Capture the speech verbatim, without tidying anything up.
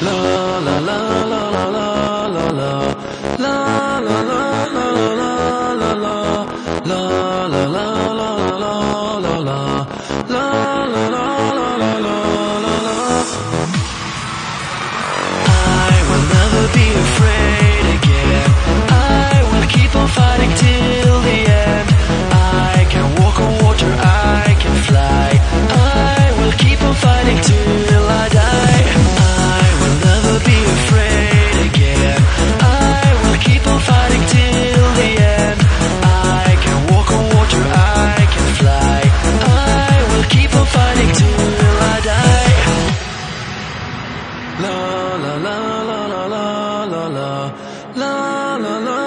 La la la la la la la la la.